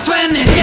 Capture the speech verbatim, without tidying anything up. That's when it